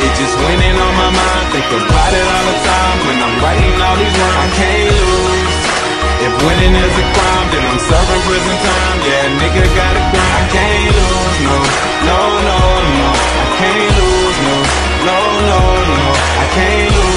It just went in on my mind. Think about it all the time when I'm writing all these rhymes. I can't lose. If winning is a crime, then I'm serving prison time. Yeah, nigga gotta grind. I can't lose, no, no, no, no. I can't lose, no, no, no, no. I can't lose.